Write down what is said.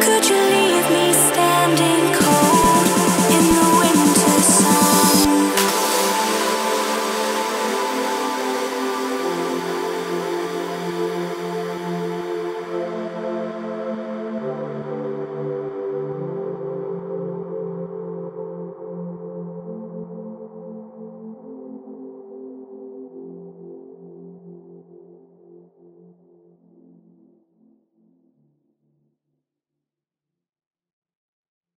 Could you leave?